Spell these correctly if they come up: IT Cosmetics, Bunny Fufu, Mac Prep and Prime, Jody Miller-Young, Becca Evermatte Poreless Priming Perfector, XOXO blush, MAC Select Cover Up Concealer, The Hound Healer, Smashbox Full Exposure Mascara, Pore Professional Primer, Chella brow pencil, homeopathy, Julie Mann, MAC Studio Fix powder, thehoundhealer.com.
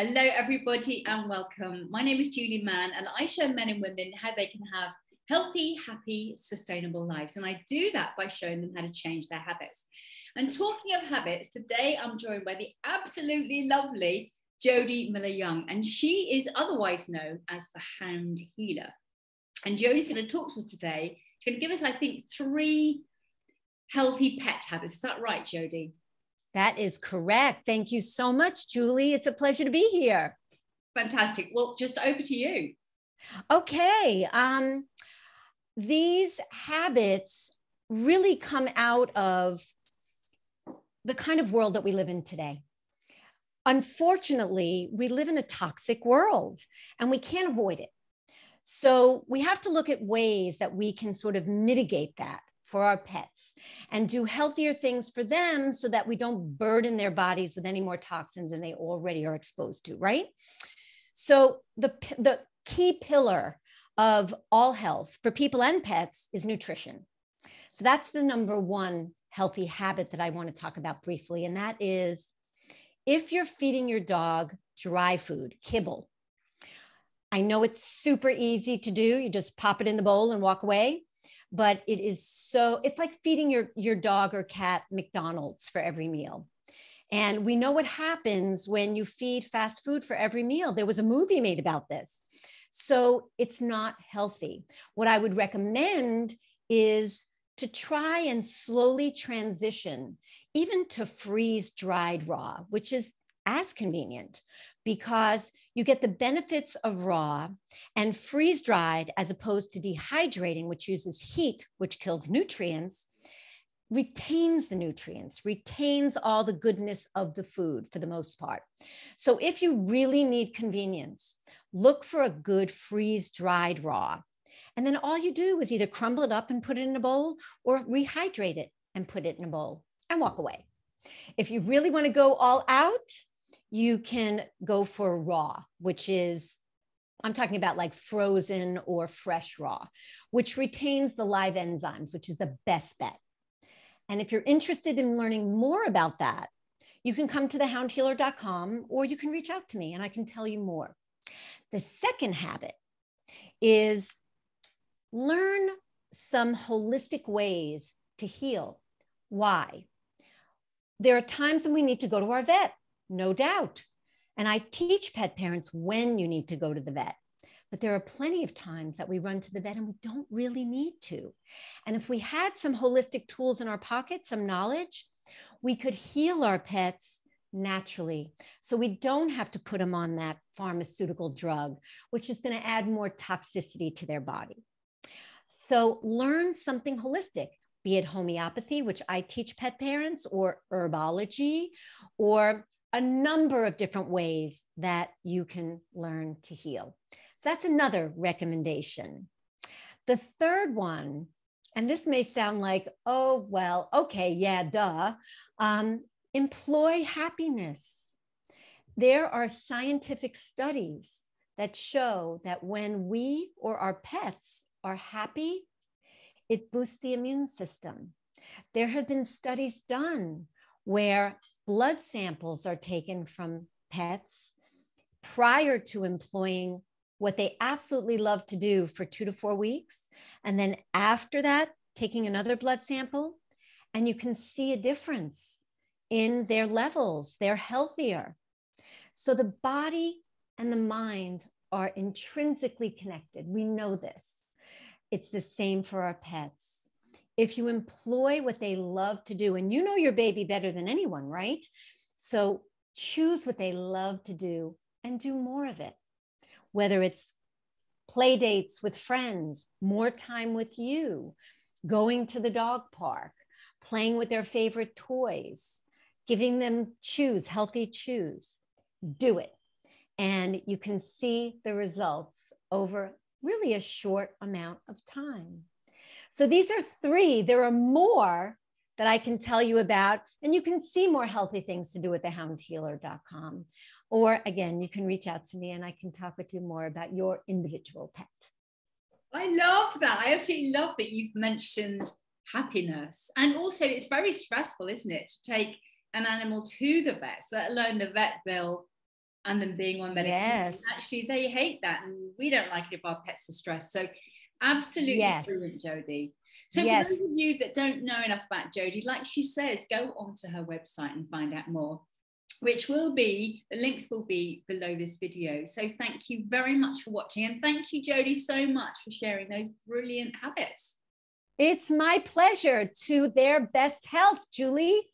Hello everybody and welcome. My name is Julie Mann and I show men and women how they can have healthy, happy, sustainable lives. And I do that by showing them how to change their habits. And talking of habits, today I'm joined by the absolutely lovely Jody Miller-Young, and she is otherwise known as the Hound Healer. And Jody's going to talk to us today. She's going to give us, I think, 3 healthy pet habits. Is that right, Jody? That is correct. Thank you so much, Julie. It's a pleasure to be here. Fantastic. Well, just over to you. Okay. These habits really come out of the kind of world that we live in today. Unfortunately, we live in a toxic world and we can't avoid it. So we have to look at ways that we can sort of mitigate that for our pets and do healthier things for them so that we don't burden their bodies with any more toxins than they already are exposed to, right? So the key pillar of all health for people and pets is nutrition. So that's the #1 healthy habit that I want to talk about briefly. And that is, if you're feeding your dog dry food, kibble, I know it's super easy to do. You just pop it in the bowl and walk away. But it is so, it's like feeding your dog or cat McDonald's for every meal. And we know what happens when you feed fast food for every meal. There was a movie made about this. So it's not healthy. What I would recommend is to try and slowly transition, even to freeze dried raw, which is as convenient because you get the benefits of raw and freeze dried as opposed to dehydrating, which uses heat, which kills nutrients, retains the nutrients, retains all the goodness of the food for the most part. So if you really need convenience, look for a good freeze dried raw. And then all you do is either crumble it up and put it in a bowl or rehydrate it and put it in a bowl and walk away. If you really want to go all out, you can go for raw, which is, I'm talking about like frozen or fresh raw, which retains the live enzymes, which is the best bet. And if you're interested in learning more about that, you can come to thehoundhealer.com or you can reach out to me and I can tell you more. The second habit is learn some holistic ways to heal. Why? There are times when we need to go to our vet. No doubt. And I teach pet parents when you need to go to the vet, but there are plenty of times that we run to the vet and we don't really need to. And if we had some holistic tools in our pocket, some knowledge, we could heal our pets naturally. So we don't have to put them on that pharmaceutical drug, which is going to add more toxicity to their body. So learn something holistic, be it homeopathy, which I teach pet parents, or herbology, or a number of different ways that you can learn to heal. So that's another recommendation. The third one, and this may sound like, oh, well, okay, yeah, duh. Employ happiness. There are scientific studies that show that when we or our pets are happy, it boosts the immune system. There have been studies done where blood samples are taken from pets prior to employing what they absolutely love to do for 2 to 4 weeks. And then after that, taking another blood sample, and you can see a difference in their levels. They're healthier. So the body and the mind are intrinsically connected. We know this. It's the same for our pets. If you employ what they love to do, and you know your baby better than anyone, right? So choose what they love to do and do more of it. Whether it's play dates with friends, more time with you, going to the dog park, playing with their favorite toys, giving them chews, healthy chews, do it. And you can see the results over really a short amount of time. So these are 3. There are more that I can tell you about, and you can see more healthy things to do at thehoundhealer.com. Or again, you can reach out to me and I can talk with you more about your individual pet. I love that. I absolutely love that you've mentioned happiness. And also it's very stressful, isn't it, to take an animal to the vet, let alone the vet bill and them being on medication. Yes. Actually, they hate that, and we don't like it if our pets are stressed. So absolutely brilliant, Jody. So for those of you that don't know enough about Jody, like she says, go onto her website and find out more, which will be, the links will be below this video. So thank you very much for watching, and thank you, Jody, so much for sharing those brilliant habits. It's my pleasure. To their best health, Julie.